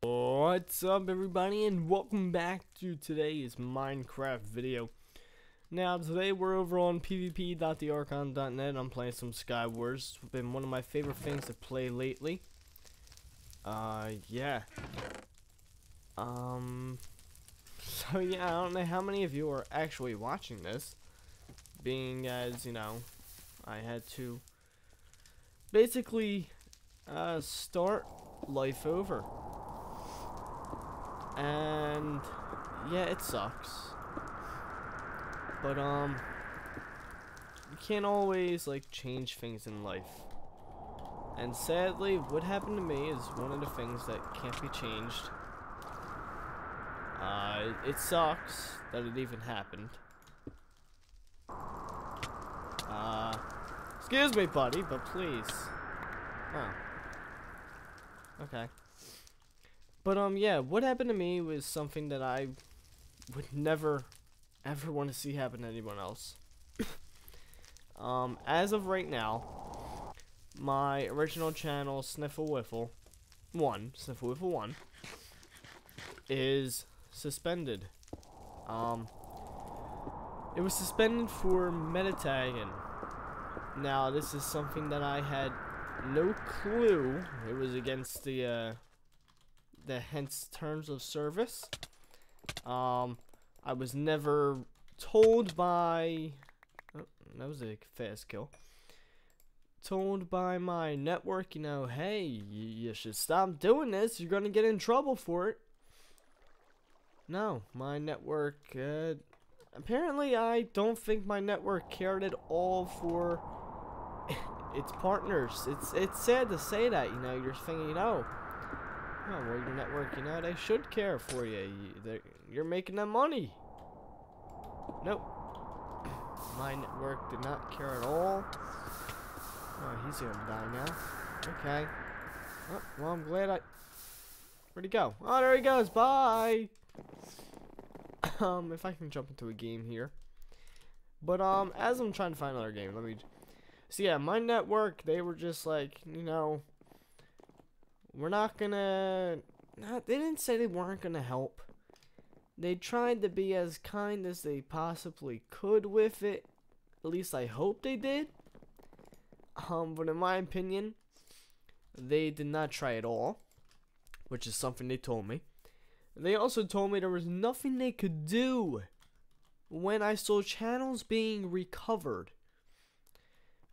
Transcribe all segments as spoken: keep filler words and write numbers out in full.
What's up, everybody, and welcome back to today's Minecraft video. Now today we're over on p v p dot the archon dot net. I'm playing some Skywars. It's been one of my favorite things to play lately. Uh, yeah. Um. So yeah, I don't know how many of you are actually watching this, being as you know, I had to basically uh, start life over. And yeah, it sucks, but um you can't always like change things in life, and sadly what happened to me is one of the things that can't be changed. Uh, it sucks that it even happened. Uh, excuse me, buddy, but please. Oh, okay. But, um, yeah, what happened to me was something that I would never, ever want to see happen to anyone else. um, as of right now, my original channel, Sniffle Wiffle one, Sniffle Wiffle one, is suspended. Um, it was suspended for metatagging. Now, this is something that I had no clue. It was against the, uh... the hence terms of service. um I was never told by oh, that was a fast kill told by my network, you know, hey, you should stop doing this, you're gonna get in trouble for it. No, my network, uh, apparently I don't think my network cared at all for its partners. It's it's sad to say that. You know, you're thinking, you know, oh, well, your network, you know, they should care for you. You you're making them money. Nope. My network did not care at all. Oh, he's gonna die now. Okay. Oh, well, I'm glad I... Where'd he go? Oh, there he goes. Bye. um, if I can jump into a game here. But, um, as I'm trying to find another game, let me... So, yeah, my network, they were just like, you know... We're not gonna, not, they didn't say they weren't gonna help. They tried to be as kind as they possibly could with it. At least I hope they did. Um, but in my opinion, they did not try at all, which is something they told me. They also told me there was nothing they could do when I saw channels being recovered.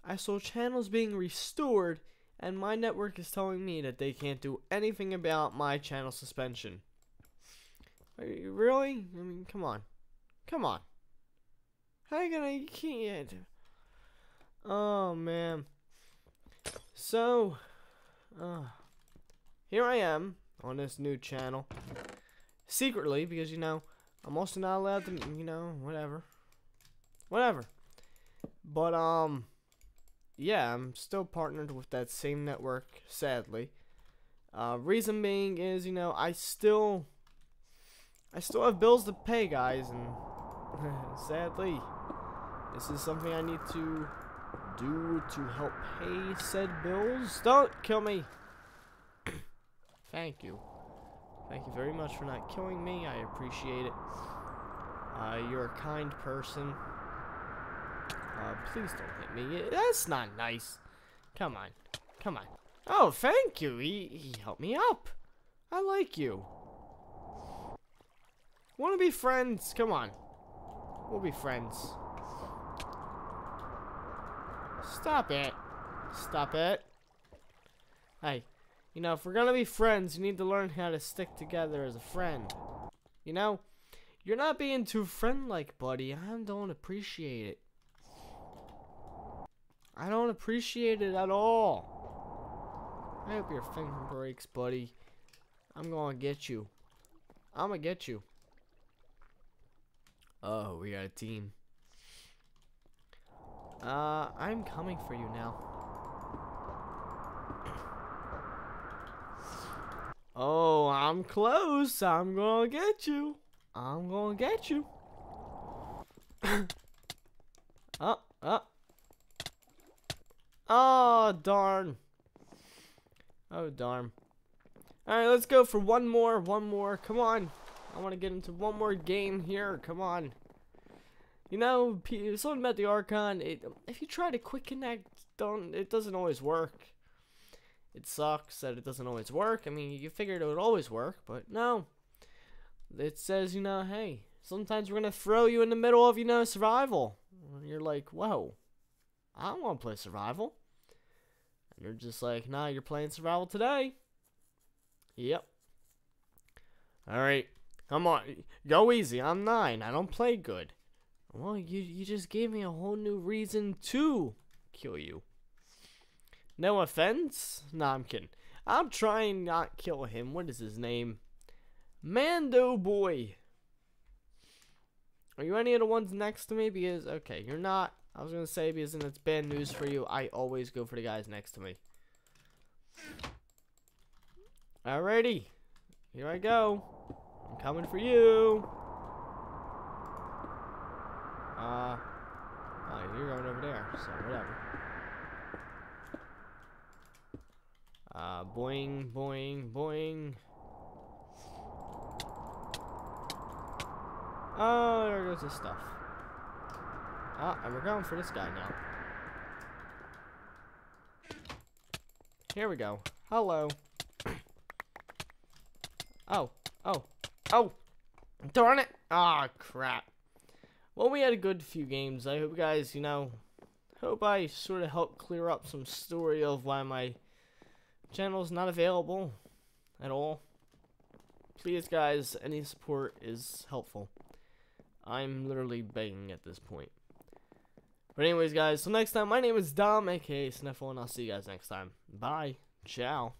I saw channels being restored, and my network is telling me that they can't do anything about my channel suspension. Are you really? I mean, come on. Come on. How are you gonna... You can't... Oh, man. So, uh, here I am on this new channel. Secretly, because, you know, I'm also not allowed to... You know, whatever. Whatever. But, um... yeah, I'm still partnered with that same network, sadly. Uh, reason being is, you know, I still, I still have bills to pay, guys, and sadly, this is something I need to do to help pay said bills. Don't kill me! Thank you. Thank you very much for not killing me, I appreciate it. Uh, you're a kind person. Uh, please don't hit me. That's not nice. Come on. Come on. Oh, thank you. He, he helped me up. I like you. Want to be friends? Come on. We'll be friends. Stop it. Stop it. Hey, you know, if we're going to be friends, you need to learn how to stick together as a friend. You know, you're not being too friend-like, buddy. I don't appreciate it. I don't appreciate it at all. I hope your finger breaks, buddy. I'm gonna get you. I'm gonna get you. Oh, we got a team. Uh, I'm coming for you now. Oh, I'm close. I'm gonna get you. I'm gonna get you. Oh, oh. Oh, darn. Oh, darn. Alright, let's go for one more. One more. Come on. I want to get into one more game here. Come on. You know, something about the Archon. It, if you try to quick connect, don't, it doesn't always work. It sucks that it doesn't always work. I mean, you figured it would always work, but no. It says, you know, hey, sometimes we're going to throw you in the middle of, you know, survival. And you're like, whoa, I don't want to play survival. And you're just like, nah, you're playing survival today. Yep. All right. Come on. Go easy. I'm nine. I don't play good. Well, you, you just gave me a whole new reason to kill you. No offense. Nah, I'm kidding. I'm trying not to kill him. What is his name? Mando Boy. Are you any of the ones next to me? Because, okay, you're not. I was going to say, because it's bad news for you. I always go for the guys next to me. Alrighty. Here I go. I'm coming for you. Uh, oh, you're going over there, so whatever. Uh, boing, boing, boing. Oh, there goes this stuff. Ah, and we're going for this guy now. Here we go. Hello. Oh, oh, oh. Darn it. Ah, oh, crap. Well, we had a good few games. I hope guys, you know, hope I sort of helped clear up some story of why my channel's not available at all. Please, guys, any support is helpful. I'm literally begging at this point. But anyways, guys, so next time, my name is Dom, aka Sniffle, and I'll see you guys next time. Bye. Ciao.